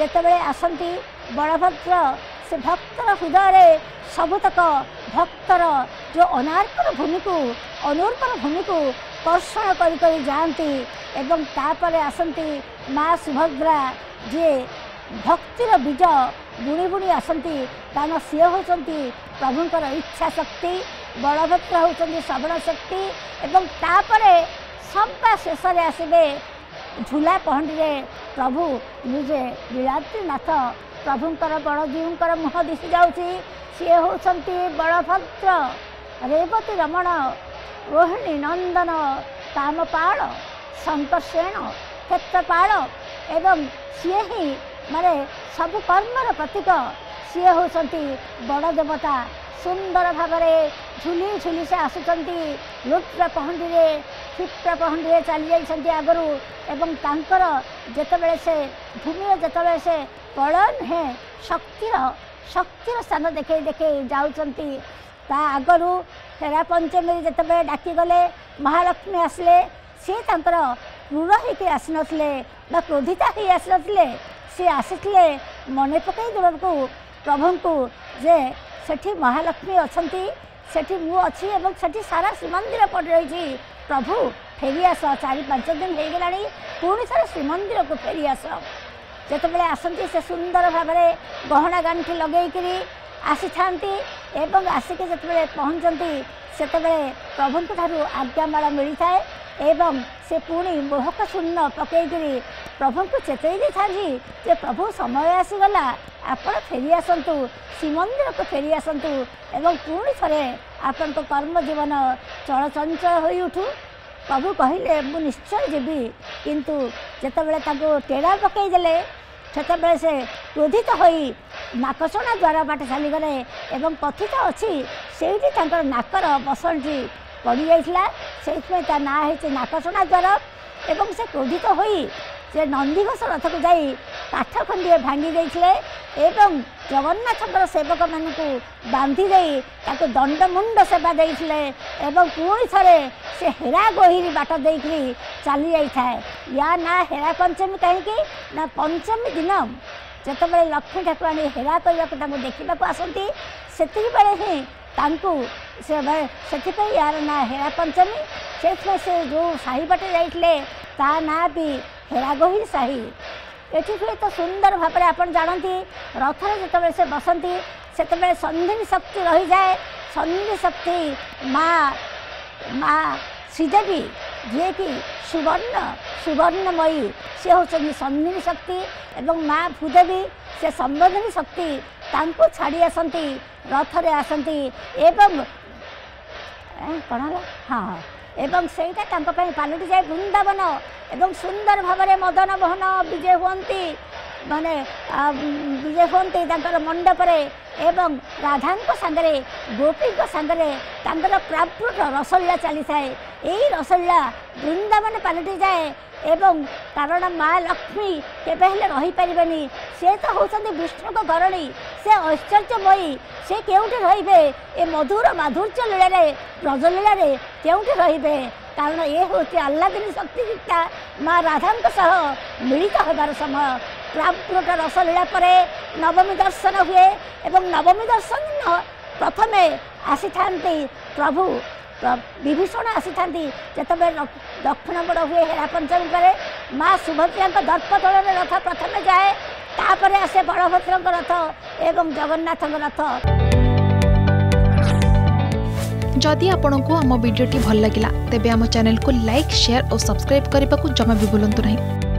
जितेबले आसती बलभद्र से भक्तर हृदय सबुतक भक्तर जो अनार्पण भूमि को अनुर्पण भूमि को कर्षण कर जाती एवं तापर आसती माँ सुभद्रा जी भक्तिर बीज बुणी बुणी आसती कारण सी होती प्रभुंर इच्छा शक्ति बलभद्र होती श्रवण शक्ति एवं तापर सबका शेष आसबे झूला पहंडी प्रभु निजे लीलाद्रीनाथ प्रभुंर बड़जीवंर मुह दिशि जाऊँगी सी होती बलभद्र रेवती रमण रोहिणी नंदन तामपाल शंकरसेन क्षेत्रपाल एवं सी ही माने सब कर्मर प्रतीक सी होती बड़ देवता सुंदर भाव में झुली झुली से आसुंट लुट्र पहंडी क्षिप्र पहंडी चली जाती आगु एवं तांकर जितेबले से भूमि जितेबले से पलन है शक्तिर शक्तिर स्थान देखे देखे जाऊँगी ता आगु हेरा पंचमी जितेबले डाकीगले महालक्ष्मी आसले सी तर क्रूर होते क्रोधिता ही आसले सी आसीते मन पकई देव को प्रभु को जे सेठी महालक्ष्मी अच्छी सेठी मु अच्छी एवं सेठी सारा श्रीमंदिर पड़ रही प्रभु फेरी आस चार पांच दिन हो गला पुणी सारा श्रीमंदिर को फेरी आस जितेबले आसती से सुंदर भाव में गहना गांठी लगे आसी था एवं आसिक जिते पहुँचती सेतबे प्रभु आज्ञामाला मिलता है एवं से पुणी मोहक शून्य पकईकि प्रभु को चेतई था प्रभु समय आसीगला आपण फेरी आसतु श्रीमंदिर को फेरी आसतु एवं पुणी थे आपण कर्म जीवन चलचंचल हो उठू प्रभु कहले मु निश्चय जीवि किंतु जितेबले टेड़ा पकईदे सेतबे से क्रोधित होई नाकचणा द्वारा बाट चलीगले एवं कथित अच्छी से नाकर बसंटी पड़ जाता से ना है नाकचणा द्वारा एवं से क्रोधित होई से नंदीघोष रथ को जाई काठ खंडे भांगी देइथिले एवं जगन्नाथर सेवक मानू बांधी ताको दंडमुंड सेवा देइथिले एवं पुणी थे से हेरा गोहिरी बाट देइकरी चली जाई था या ना हेरा पंचमी कहीं ना पंचमी दिन जितेबले लक्ष्मी ठाकुरानी हेरा करने देखा आसती से यार ना हेरा पंचमी से जो साही बाटे जाइए ता ना भी हेरा गोहिल साही एठी हुए तो सुंदर भाव में आप जानती रथर जितेबले से बसंती से संधिनी शक्ति रही जाए संधिनी शक्ति माँ माँ श्रीदेवी जी की सुवर्ण सुवर्णमयी सी होती संधिनी शक्ति एवं माँ भूदेवी से संवर्धनी शक्ति तांको छाड़ी आसती रथरे आसती एवं कौन है हाँ एवं सेटा पलटि जाए वृंदावन एवं सुंदर भाव में मदन मोहन विजय होती माने विजय होती मंडपर एवं राधा सांगरे गोपी सांगरे प्राप्त रसलीला चली थाए यही रसलीला वृंदावन पलटि जाए एवं कारण माँ लक्ष्मी केवल रही पारे से तो होती विष्णु को गरणी से ऐश्वर्यमयी से क्योंठे रे ए मधुर माधुर्य लीला ब्रजलीला क्योंठे रे कारण ये होती आह्लादिनी शक्तियुक्ता माँ राधा मिलित होबार समय प्राप्त रसलीला पर नवमी दर्शन हुए एवं नवमी दर्शन दिन प्रथम आसी था प्रभु विभीषण आसी था जिते दक्षिण बड़ हुए हेरा पंचमी पर माँ सुभद्रा दर्पतल रथ प्रथम जाए तापर आसे बलभद्र रथ एवं जगन्नाथ रथ। जदि आपण को आम वीडियो भल लगा तेब आम चैनल को लाइक शेयर और सब्सक्राइब करने को जमा भी भूलु ना।